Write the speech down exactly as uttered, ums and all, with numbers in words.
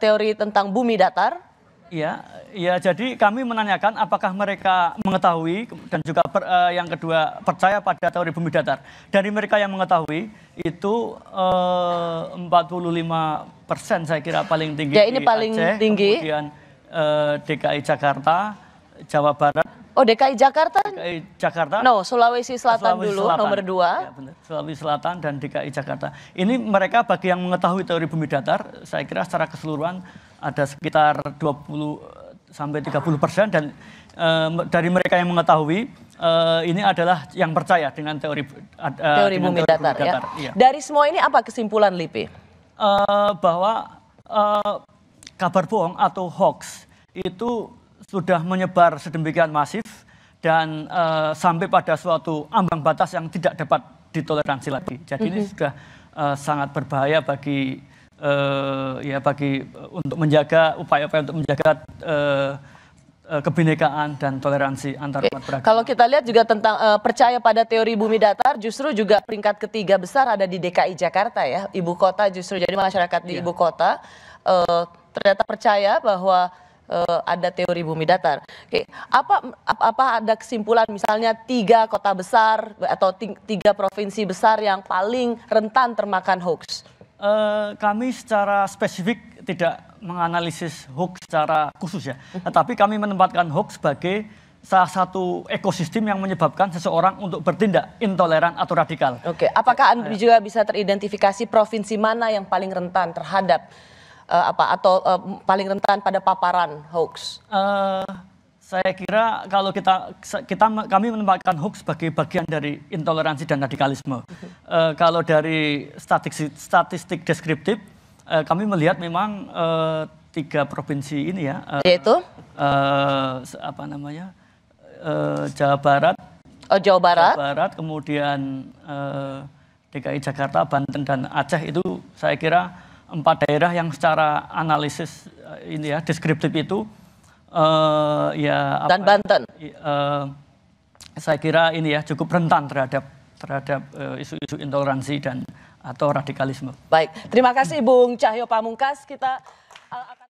teori tentang bumi datar? Iya, ya, jadi kami menanyakan apakah mereka mengetahui dan juga per, eh, yang kedua percaya pada teori bumi datar. Dari mereka yang mengetahui itu eh, empat puluh lima persen saya kira paling tinggi. Ya, ini di paling Aceh, tinggi. Kemudian eh, D K I Jakarta, Jawa Barat. Oh, D K I Jakarta? D K I Jakarta. No, Sulawesi Selatan Sulawesi dulu Selatan. nomor dua. Ya, benar. Sulawesi Selatan dan D K I Jakarta. Ini mereka bagi yang mengetahui teori bumi datar, saya kira secara keseluruhan ada sekitar dua puluh sampai tiga puluh persen dan e, dari mereka yang mengetahui e, ini adalah yang percaya dengan teori, ad, teori dengan bumi teori datar. Bumi datar ya. Ya. Dari semua ini apa kesimpulan LIPI? E, bahwa e, kabar bohong atau hoax itu sudah menyebar sedemikian masif dan e, sampai pada suatu ambang batas yang tidak dapat ditoleransi lagi. Jadi mm-hmm. ini sudah e, sangat berbahaya bagi Uh, ya bagi uh, untuk menjaga upaya-upaya untuk menjaga uh, uh, kebinekaan dan toleransi antar umat beragama. Kalau kita lihat juga tentang uh, percaya pada teori bumi datar, justru juga peringkat ketiga besar ada di D K I Jakarta ya, ibu kota justru. Jadi masyarakat di yeah. ibu kota uh, ternyata percaya bahwa uh, ada teori bumi datar. Oke, okay. apa apa ada kesimpulan misalnya tiga kota besar atau tiga provinsi besar yang paling rentan termakan hoax? Uh, kami secara spesifik tidak menganalisis hoax secara khusus ya, tetapi kami menempatkan hoax sebagai salah satu ekosistem yang menyebabkan seseorang untuk bertindak intoleran atau radikal. Oke, okay. apakah Anda juga bisa teridentifikasi provinsi mana yang paling rentan terhadap uh, apa atau uh, paling rentan pada paparan hoax? Uh, saya kira kalau kita kita kami menempatkan hoax sebagai bagian dari intoleransi dan radikalisme. Uh, kalau dari statistik statistik deskriptif uh, kami melihat memang uh, tiga provinsi ini ya. Uh, Yaitu uh, apa namanya uh, Jawa Barat. Oh, Jawa Barat. Jawa Barat, kemudian uh, D K I Jakarta, Banten dan Aceh itu saya kira empat daerah yang secara analisis uh, ini ya deskriptif itu. Uh, ya, dan apa, Banten. Uh, saya kira ini ya cukup rentan terhadap terhadap isu-isu uh, intoleransi dan atau radikalisme. Baik, terima kasih Bung Cahyo Pamungkas. Kita uh, akan